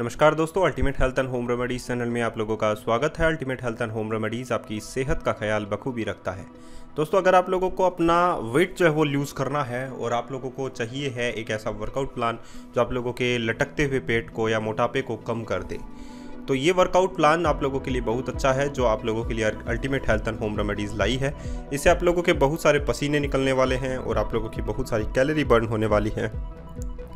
नमस्कार दोस्तों, ultimate health and home remedies channel में आप लोगों का स्वागत है। Ultimate health and home remedies आपकी सेहत का ख्याल बखूबी रखता है। दोस्तों, अगर आप लोगों को अपना वेट जो है वो लूज़ करना है और आप लोगों को चाहिए है एक ऐसा वर्कआउट प्लान जो आप लोगों के लटकते हुए पेट को या मोटापे को कम कर दे, तो ये वर्कआउट प्लान आप लोगों के लिए बहुत अच्छा है जो आप लोगों के लिए ultimate health and home remedies लाई है। इससे आप लोगों के बहुत सारे पसीने निकलने वाले हैं और आप लोगों की बहुत सारी कैलोरी बर्न होने वाली है।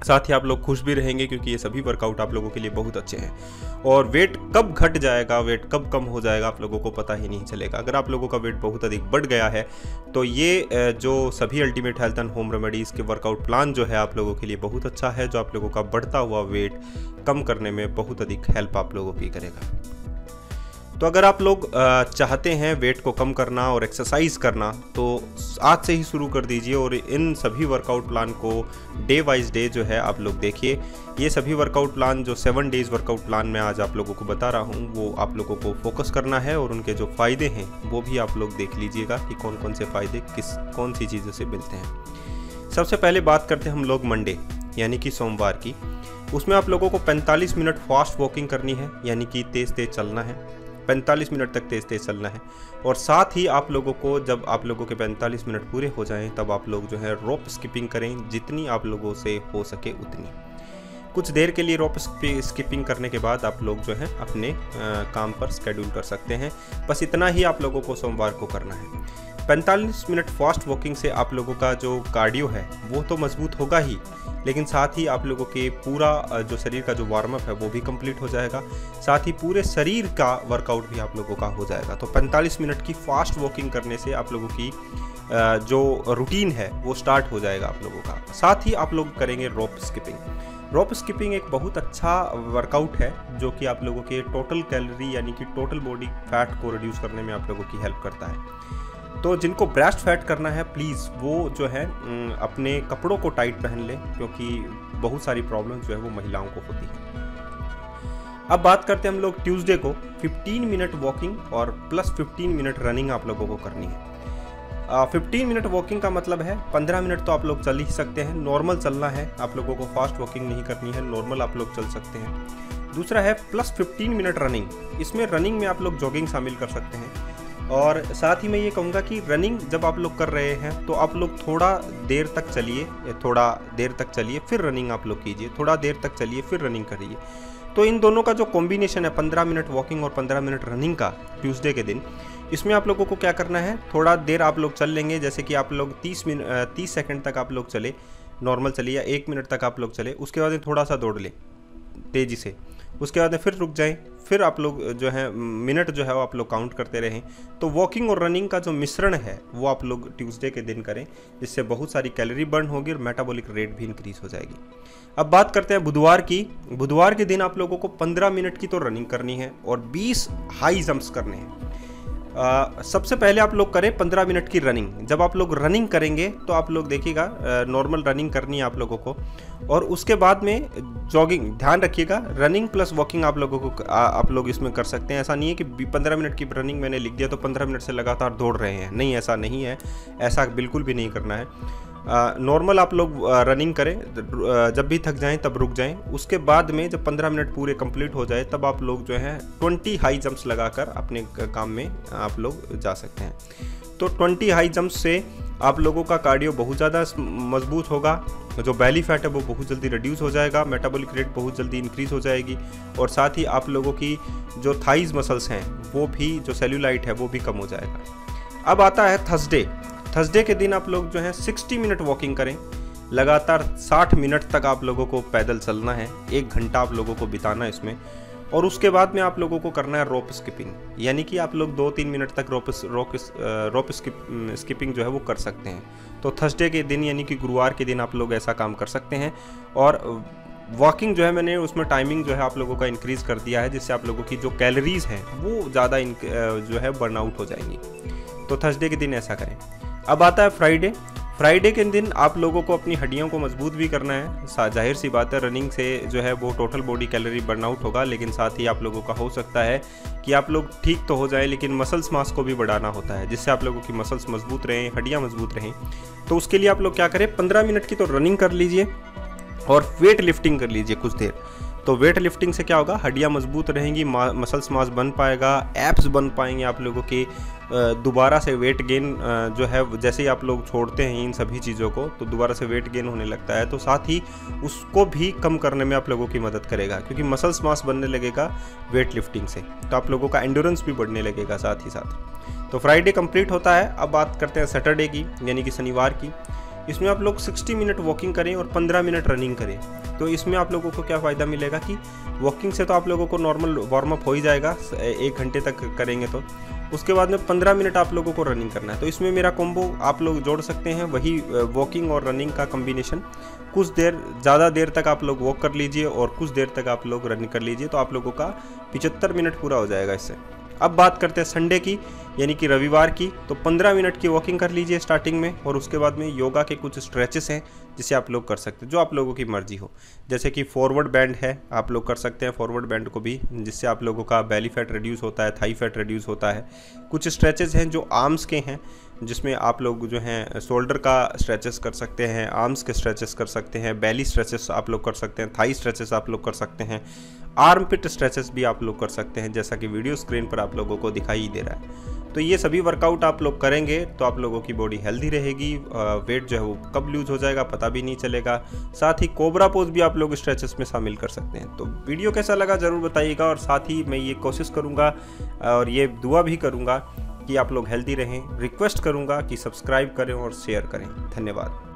साथ ही आप लोग खुश भी रहेंगे क्योंकि ये सभी वर्कआउट आप लोगों के लिए बहुत अच्छे हैं। और वेट कब घट जाएगा, वेट कब कम हो जाएगा, आप लोगों को पता ही नहीं चलेगा। अगर आप लोगों का वेट बहुत अधिक बढ़ गया है तो ये जो सभी ultimate health and home remedies के वर्कआउट प्लान जो है आप लोगों के लिए बहुत अच्छा है, जो आप लोगों का बढ़ता हुआ वेट कम करने में बहुत अधिक हेल्प आप लोगों की करेगा। तो अगर आप लोग चाहते हैं वेट को कम करना और एक्सरसाइज करना, तो आज से ही शुरू कर दीजिए और इन सभी वर्कआउट प्लान को डे वाइज डे जो है आप लोग देखिए। ये सभी वर्कआउट प्लान जो 7 डेज़ वर्कआउट प्लान मैं आज आप लोगों को बता रहा हूँ, वो आप लोगों को फोकस करना है और उनके जो फ़ायदे हैं वो भी आप लोग देख लीजिएगा कि कौन कौन से फ़ायदे कौन सी चीज़ों से मिलते हैं। सबसे पहले बात करते हैं हम लोग मंडे यानी कि सोमवार की। उसमें आप लोगों को 45 मिनट फास्ट वॉकिंग करनी है, यानी कि तेज़ चलना है। 45 मिनट तक तेज़ चलना है और साथ ही आप लोगों को जब आप लोगों के 45 मिनट पूरे हो जाएं तब आप लोग जो है रोप स्किपिंग करें, जितनी आप लोगों से हो सके उतनी। कुछ देर के लिए रोप स्किपिंग करने के बाद आप लोग जो है अपने काम पर शेड्यूल कर सकते हैं। बस इतना ही आप लोगों को सोमवार को करना है। 45 मिनट फास्ट वॉकिंग से आप लोगों का जो कार्डियो है वो तो मजबूत होगा ही, लेकिन साथ ही आप लोगों के पूरा जो शरीर का जो वार्म अप है वो भी कंप्लीट हो जाएगा। साथ ही पूरे शरीर का वर्कआउट भी आप लोगों का हो जाएगा। तो 45 मिनट की फास्ट वॉकिंग करने से आप लोगों की जो रूटीन है वो स्टार्ट हो जाएगा आप लोगों का। साथ ही आप लोग करेंगे रोप स्किपिंग। रोप स्किपिंग एक बहुत अच्छा वर्कआउट है जो कि आप लोगों के टोटल कैलोरी यानी कि टोटल बॉडी फैट को रिड्यूस करने में आप लोगों की हेल्प करता है। तो जिनको ब्रेस्ट फैट करना है प्लीज़ वो जो है अपने कपड़ों को टाइट पहन लें, क्योंकि बहुत सारी प्रॉब्लम जो है वो महिलाओं को होती है। अब बात करते हैं हम लोग ट्यूसडे को। 15 मिनट वॉकिंग और प्लस 15 मिनट रनिंग आप लोगों को करनी है। 15 मिनट वॉकिंग का मतलब है 15 मिनट तो आप लोग चल ही सकते हैं, नॉर्मल चलना है आप लोगों को, फास्ट वॉकिंग नहीं करनी है, नॉर्मल आप लोग चल सकते हैं। दूसरा है प्लस 15 मिनट रनिंग। इसमें रनिंग में आप लोग जॉगिंग शामिल कर सकते हैं। और साथ ही मैं ये कहूँगा कि रनिंग जब आप लोग कर रहे हैं तो आप लोग थोड़ा देर तक चलिए फिर रनिंग आप लोग कीजिए, थोड़ा देर तक चलिए फिर रनिंग करिए। तो इन दोनों का जो कॉम्बिनेशन है 15 मिनट वॉकिंग और 15 मिनट रनिंग का ट्यूसडे के दिन, इसमें आप लोगों को क्या करना है, थोड़ा देर आप लोग चल लेंगे। जैसे कि आप लोग 30 सेकेंड तक आप लोग चले, नॉर्मल चले, या 1 मिनट तक आप लोग चले। उसके बाद थोड़ा सा दौड़ लें तेज़ी से, उसके बाद फिर रुक जाएं, फिर आप लोग जो है मिनट जो है वो आप लोग काउंट करते रहें। तो वॉकिंग और रनिंग का जो मिश्रण है वो आप लोग ट्यूसडे के दिन करें, जिससे बहुत सारी कैलोरी बर्न होगी और मेटाबॉलिक रेट भी इंक्रीज हो जाएगी। अब बात करते हैं बुधवार की। बुधवार के दिन आप लोगों को 15 मिनट की तो रनिंग करनी है और 20 हाई जंप्स करने हैं। सबसे पहले आप लोग करें 15 मिनट की रनिंग। जब आप लोग रनिंग करेंगे तो आप लोग देखिएगा नॉर्मल रनिंग करनी है आप लोगों को, और उसके बाद में जॉगिंग। ध्यान रखिएगा, रनिंग प्लस वॉकिंग आप लोगों को आप लोग इसमें कर सकते हैं। ऐसा नहीं है कि 15 मिनट की रनिंग मैंने लिख दिया तो 15 मिनट से लगातार दौड़ रहे हैं, नहीं, ऐसा नहीं है, ऐसा बिल्कुल भी नहीं करना है। नॉर्मल आप लोग रनिंग करें, जब भी थक जाएं तब रुक जाएं। उसके बाद में जब 15 मिनट पूरे कंप्लीट हो जाए तब आप लोग जो है 20 हाई जंप्स लगाकर अपने काम में आप लोग जा सकते हैं। तो 20 हाई जंप्स से आप लोगों का कार्डियो बहुत ज़्यादा मजबूत होगा, जो बैली फैट है वो बहुत जल्दी रिड्यूस हो जाएगा, मेटाबॉलिक रेट बहुत जल्दी इंक्रीज़ हो जाएगी, और साथ ही आप लोगों की जो थाइज़ मसल्स हैं वो भी, जो सेल्यूलाइट है वो भी कम हो जाएगा। अब आता है थर्सडे। थर्सडे के दिन आप लोग जो है 60 मिनट वॉकिंग करें, लगातार 60 मिनट तक आप लोगों को पैदल चलना है, 1 घंटा आप लोगों को बिताना है इसमें। और उसके बाद में आप लोगों को करना है रोप स्किपिंग, यानी कि आप लोग 2-3 मिनट तक रोप स्किपिंग जो है वो कर सकते हैं। तो थर्सडे के दिन यानी कि गुरुवार के दिन आप लोग ऐसा काम कर सकते हैं। और वॉकिंग जो है मैंने उसमें टाइमिंग जो है आप लोगों का इंक्रीज़ कर दिया है, जिससे आप लोगों की जो कैलोरीज़ हैं वो ज़्यादा जो है बर्नआउट हो जाएंगी। तो थर्सडे के दिन ऐसा करें। अब आता है फ्राइडे। फ्राइडे के दिन आप लोगों को अपनी हड्डियों को मजबूत भी करना है। जाहिर सी बात है, रनिंग से जो है वो टोटल बॉडी कैलोरी बर्नआउट होगा, लेकिन साथ ही आप लोगों का हो सकता है कि आप लोग ठीक तो हो जाए लेकिन मसल्स मास को भी बढ़ाना होता है, जिससे आप लोगों की मसल्स मजबूत रहें, हड्डियाँ मजबूत रहें। तो उसके लिए आप लोग क्या करें, 15 मिनट की तो रनिंग कर लीजिए और वेट लिफ्टिंग कर लीजिए कुछ देर। तो वेट लिफ्टिंग से क्या होगा, हड्डियाँ मजबूत रहेंगी, मसल्स मास बन पाएगा, एब्स बन पाएंगे आप लोगों के, दोबारा से वेट गेन जो है जैसे ही आप लोग छोड़ते हैं इन सभी चीज़ों को तो दोबारा से वेट गेन होने लगता है, तो साथ ही उसको भी कम करने में आप लोगों की मदद करेगा क्योंकि मसल्स मास बनने लगेगा वेट लिफ्टिंग से, तो आप लोगों का एंड्योरेंस भी बढ़ने लगेगा साथ ही साथ। तो फ्राइडे कंप्लीट होता है। अब बात करते हैं सैटरडे की यानी कि शनिवार की। इसमें आप लोग 60 मिनट वॉकिंग करें और 15 मिनट रनिंग करें, तो इसमें आप लोगों को क्या फ़ायदा मिलेगा कि वॉकिंग से तो आप लोगों को नॉर्मल वार्म अप हो ही जाएगा, 1 घंटे तक करेंगे तो उसके बाद में 15 मिनट आप लोगों को रनिंग करना है। तो इसमें मेरा कॉम्बो आप लोग जोड़ सकते हैं, वही वॉकिंग और रनिंग का कॉम्बिनेशन। कुछ देर ज़्यादा देर तक आप लोग वॉक कर लीजिए और कुछ देर तक आप लोग रनिंग कर लीजिए, तो आप लोगों का 75 मिनट पूरा हो जाएगा इससे। अब बात करते हैं संडे की यानी कि रविवार की। तो 15 मिनट की वॉकिंग कर लीजिए स्टार्टिंग में और उसके बाद में योगा के कुछ स्ट्रेचेस हैं जिसे आप लोग कर सकते हैं, जो आप लोगों की मर्जी हो, जैसे कि फॉरवर्ड बैंड है, आप लोग कर सकते हैं फॉरवर्ड बैंड को भी, जिससे आप लोगों का बैली फैट रिड्यूस होता है, थाई फैट रिड्यूस होता है। कुछ स्ट्रेचेस हैं जो आर्म्स के हैं, जिसमें आप लोग जो हैं शोल्डर का स्ट्रेचेस कर सकते हैं, आर्म्स के स्ट्रेचेस कर सकते हैं, बैली स्ट्रेचेस आप लोग कर सकते हैं, थाई स्ट्रेचेस आप लोग कर सकते हैं, आर्मपिट स्ट्रेचेस भी आप लोग कर सकते हैं जैसा कि वीडियो स्क्रीन पर आप लोगों को दिखाई दे रहा है। तो ये सभी वर्कआउट आप लोग करेंगे तो आप लोगों की बॉडी हेल्दी रहेगी, वेट जो है वो कब लूज हो जाएगा पता भी नहीं चलेगा। साथ ही कोबरा पोज भी आप लोग स्ट्रेचेस में शामिल कर सकते हैं। तो वीडियो कैसा लगा ज़रूर बताइएगा और साथ ही मैं ये कोशिश करूँगा और ये दुआ भी करूँगा कि आप लोग हेल्दी रहें। रिक्वेस्ट करूँगा कि सब्सक्राइब करें और शेयर करें। धन्यवाद।